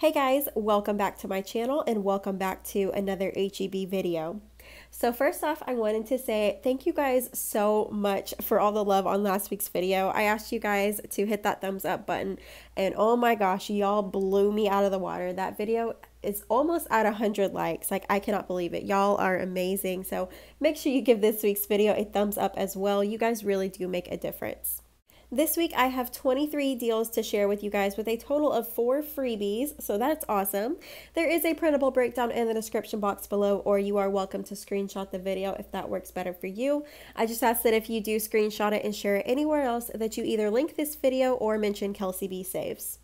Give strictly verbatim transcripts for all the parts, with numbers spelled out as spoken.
Hey guys, welcome back to my channel and welcome back to another H E B video. So first off, I wanted to say thank you guys so much for all the love on last week's video. I asked you guys to hit that thumbs up button and oh my gosh, y'all blew me out of the water. That video is almost at one hundred likes. Like, I cannot believe it. Y'all are amazing. So make sure you give this week's video a thumbs up as well. You guys really do make a difference. This week, I have twenty-three deals to share with you guys with a total of four freebies, so that's awesome. There is a printable breakdown in the description box below, or you are welcome to screenshot the video if that works better for you. I just ask that if you do screenshot it and share it anywhere else, that you either link this video or mention Kelsey B Saves.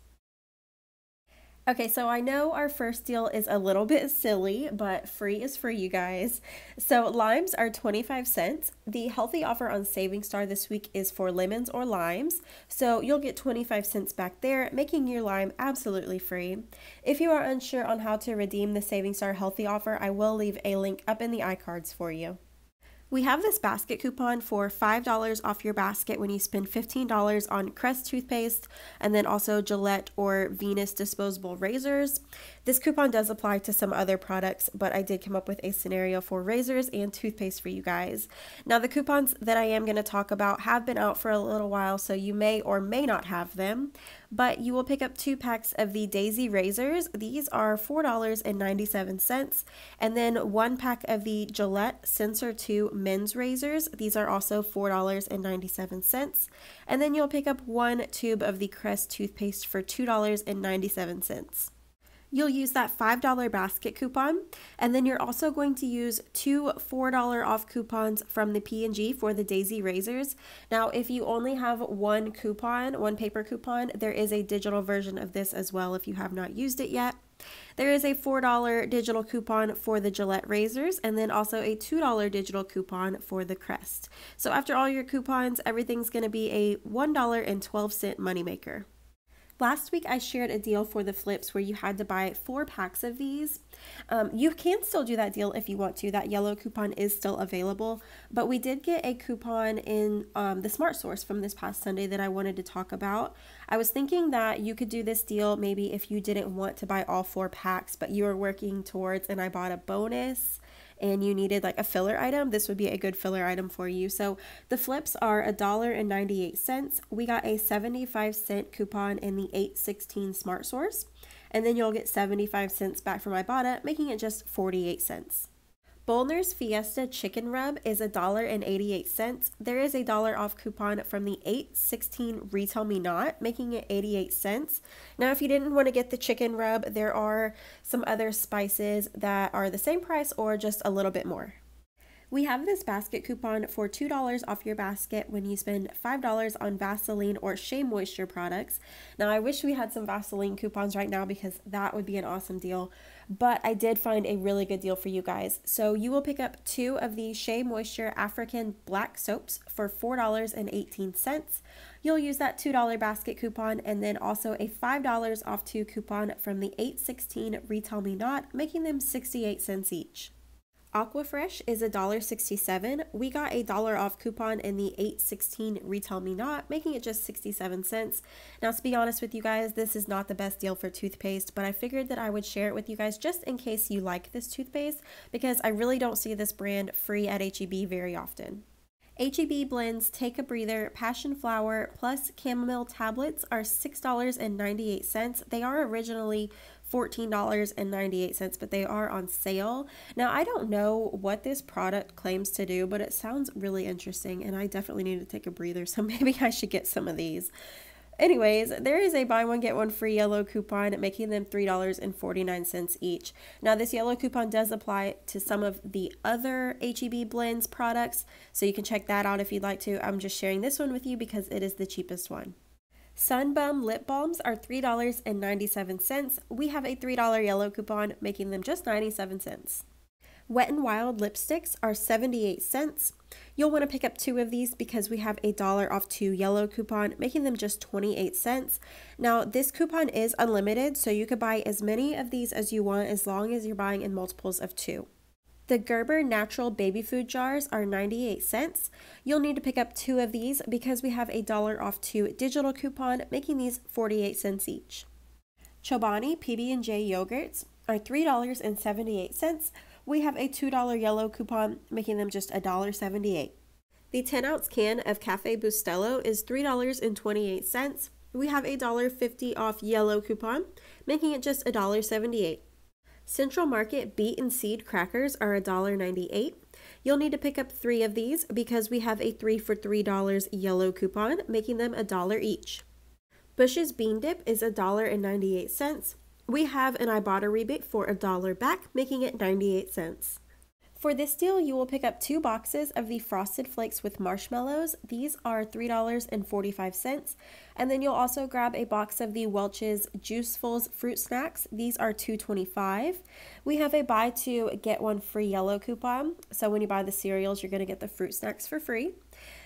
Okay, so I know our first deal is a little bit silly, but free is free, you guys. So limes are twenty-five cents. The healthy offer on Saving Star this week is for lemons or limes, so you'll get twenty-five cents back there, making your lime absolutely free. If you are unsure on how to redeem the Saving Star healthy offer, I will leave a link up in the iCards for you. We have this basket coupon for five dollars off your basket when you spend fifteen dollars on Crest toothpaste and then also Gillette or Venus disposable razors. This coupon does apply to some other products, but I did come up with a scenario for razors and toothpaste for you guys. Now, the coupons that I am going to talk about have been out for a little while, so you may or may not have them, but you will pick up two packs of the Daisy razors. These are four dollars and ninety-seven cents, and then one pack of the Gillette Sensor two men's razors. These are also four dollars and ninety-seven cents, and then you'll pick up one tube of the Crest toothpaste for two dollars and ninety-seven cents. You'll use that five dollar basket coupon, and then you're also going to use two four dollar off coupons from the P and G for the Daisy razors. Now, if you only have one coupon, one paper coupon, there is a digital version of this as well if you have not used it yet. There is a four dollar digital coupon for the Gillette razors, and then also a two dollar digital coupon for the Crest. So after all your coupons, everything's going to be a one dollar and twelve cents moneymaker. Last week, I shared a deal for the flips where you had to buy four packs of these. Um, you can still do that deal if you want to. That yellow coupon is still available, but we did get a coupon in um, the Smart Source from this past Sunday that I wanted to talk about. I was thinking that you could do this deal maybe if you didn't want to buy all four packs, but you were working towards, and I bought a bonus, and you needed like a filler item. This would be a good filler item for you. So the flips are a dollar and ninety-eight cents. We got a seventy-five cent coupon in the eight sixteen Smart Source, and then you'll get seventy-five cents back from Ibotta, making it just forty-eight cents. Bolner's Fiesta Chicken Rub is a dollar and eighty-eight cents. There is a dollar off coupon from the eight sixteen Retail Me Not, making it eighty-eight cents. Now, if you didn't want to get the chicken rub, there are some other spices that are the same price or just a little bit more. We have this basket coupon for two dollars off your basket when you spend five dollars on Vaseline or Shea Moisture products. Now, I wish we had some Vaseline coupons right now because that would be an awesome deal, but I did find a really good deal for you guys. So you will pick up two of the Shea Moisture African Black Soaps for four dollars and eighteen cents. You'll use that two dollar basket coupon and then also a five dollars off two coupon from the eight sixteen Retail Me Not, making them sixty-eight cents each. Aquafresh is a dollar sixty-seven. We got a dollar off coupon in the eight sixteen Retail Me Not, making it just sixty-seven cents. Now, to be honest with you guys, this is not the best deal for toothpaste, but I figured that I would share it with you guys just in case you like this toothpaste, because I really don't see this brand free at H E B very often. H E B Blends Take a Breather Passion Flower plus Chamomile Tablets are six dollars and ninety-eight cents. They are originally fourteen dollars and ninety-eight cents, but they are on sale. Now, I don't know what this product claims to do, but it sounds really interesting, and I definitely need to take a breather, so maybe I should get some of these. Anyways, there is a buy one get one free yellow coupon, making them three dollars and forty-nine cents each. Now, this yellow coupon does apply to some of the other H E B Blends products, so you can check that out if you'd like to. I'm just sharing this one with you because it is the cheapest one. Sunbum lip balms are three dollars and ninety-seven cents. We have a three dollar yellow coupon, making them just ninety-seven cents. Wet n Wild lipsticks are seventy-eight cents. You'll want to pick up two of these because we have a dollar off two yellow coupon, making them just twenty-eight cents. Now, this coupon is unlimited, so you could buy as many of these as you want as long as you're buying in multiples of two. The Gerber natural baby food jars are ninety-eight cents. You'll need to pick up two of these because we have a dollar off two digital coupon, making these forty-eight cents each. Chobani P B and J yogurts are three dollars and seventy-eight cents. We have a two dollar yellow coupon, making them just one dollar and seventy-eight cents. The ten ounce can of Cafe Bustelo is three dollars and twenty-eight cents. We have a one dollar and fifty cents off yellow coupon, making it just one dollar and seventy-eight cents. Central Market beet and seed crackers are one dollar and ninety-eight cents. You'll need to pick up three of these because we have a three for three dollars yellow coupon, making them one dollar each. Bush's bean dip is one dollar and ninety-eight cents. We have an Ibotta rebate for one dollar back, making it ninety-eight cents. For this deal, you will pick up two boxes of the Frosted Flakes with marshmallows. These are three dollars and forty-five cents. And then you'll also grab a box of the Welch's Juicefuls fruit snacks. These are two dollars and twenty-five cents. We have a buy two, get one free yellow coupon. So when you buy the cereals, you're going to get the fruit snacks for free.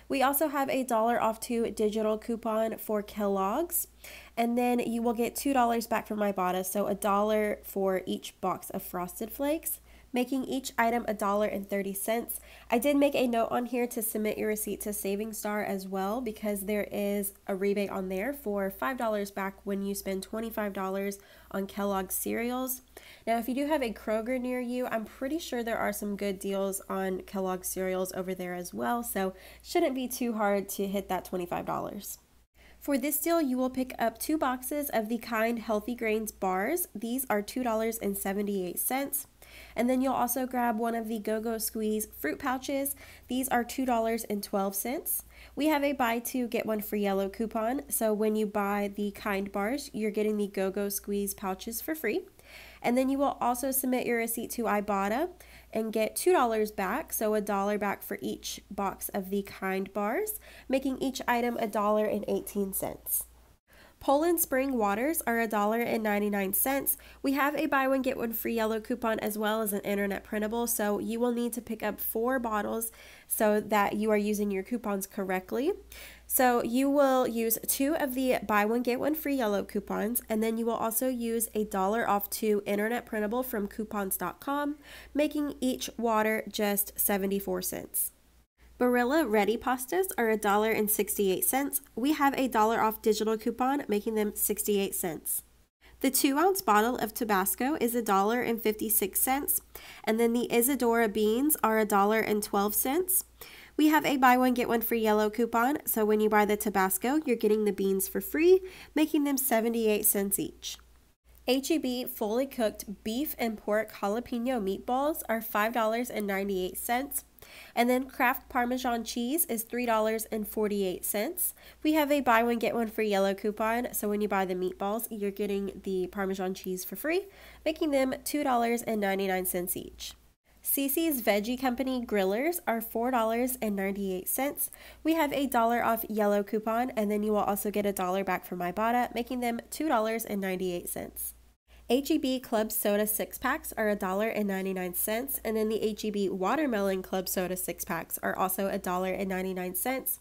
We also have a dollar off two digital coupon for Kellogg's. And then you will get two dollars back from Ibotta, so a dollar for each box of Frosted Flakes, making each item one dollar and thirty cents. I did make a note on here to submit your receipt to Saving Star as well, because there is a rebate on there for five dollars back when you spend twenty-five dollars on Kellogg's cereals. Now, if you do have a Kroger near you, I'm pretty sure there are some good deals on Kellogg's cereals over there as well, so shouldn't be too hard to hit that twenty-five dollars. For this deal, you will pick up two boxes of the Kind Healthy Grains bars. These are two dollars and seventy-eight cents. And then you'll also grab one of the Go Go Squeeze fruit pouches. These are two dollars and twelve cents. We have a buy two, get one free yellow coupon. So when you buy the Kind bars, you're getting the Go Go Squeeze pouches for free. And then you will also submit your receipt to Ibotta and get two dollars back, so a dollar back for each box of the Kind bars, making each item one dollar and eighteen cents. Poland Spring waters are one dollar and ninety-nine cents. We have a buy one, get one free yellow coupon as well as an internet printable, so you will need to pick up four bottles so that you are using your coupons correctly. So you will use two of the buy one, get one free yellow coupons, and then you will also use a dollar off two internet printable from coupons dot com, making each water just seventy-four cents. Barilla Ready pastas are one dollar and sixty-eight cents. We have a dollar off digital coupon, making them sixty-eight cents. The two ounce bottle of Tabasco is one dollar and fifty-six cents. And then the Isadora beans are one dollar and twelve cents. We have a buy one, get one free yellow coupon. So when you buy the Tabasco, you're getting the beans for free, making them seventy-eight cents each. H E B fully cooked beef and pork jalapeno meatballs are five dollars and ninety-eight cents. And then Kraft Parmesan cheese is three dollars and forty-eight cents. We have a buy one, get one free yellow coupon. So when you buy the meatballs, you're getting the Parmesan cheese for free, making them two dollars and ninety-nine cents each. C C's Veggie Company grillers are four dollars and ninety-eight cents. We have a dollar off yellow coupon, and then you will also get a dollar back from Ibotta, making them two dollars and ninety-eight cents. H E B Club Soda six packs are one dollar and ninety-nine cents, and then the H E B Watermelon Club Soda six packs are also one dollar and ninety-nine cents.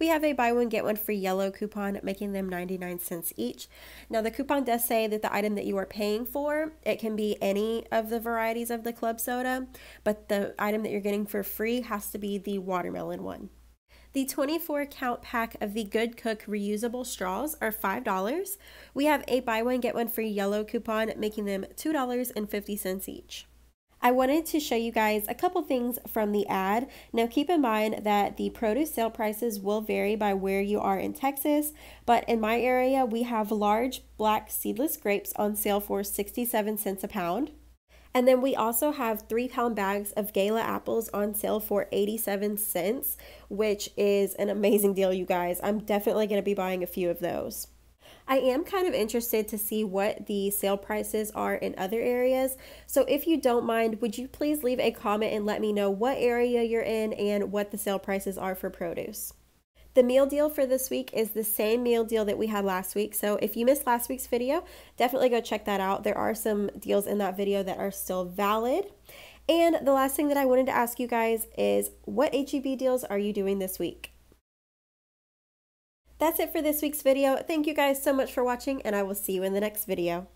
We have a buy one, get one free yellow coupon, making them ninety-nine cents each. Now, the coupon does say that the item that you are paying for, it can be any of the varieties of the club soda, but the item that you're getting for free has to be the watermelon one. The twenty-four count pack of the Good Cook reusable straws are five dollars. We have a buy one, get one free yellow coupon, making them two dollars and fifty cents each. I wanted to show you guys a couple things from the ad. Now, keep in mind that the produce sale prices will vary by where you are in Texas, but in my area, we have large black seedless grapes on sale for sixty-seven cents a pound. And then we also have three pound bags of Gala apples on sale for eighty-seven cents, which is an amazing deal, you guys. I'm definitely going to be buying a few of those. I am kind of interested to see what the sale prices are in other areas. So if you don't mind, would you please leave a comment and let me know what area you're in and what the sale prices are for produce. The meal deal for this week is the same meal deal that we had last week. So if you missed last week's video, definitely go check that out. There are some deals in that video that are still valid. And the last thing that I wanted to ask you guys is, what H E B deals are you doing this week? That's it for this week's video. Thank you guys so much for watching, and I will see you in the next video.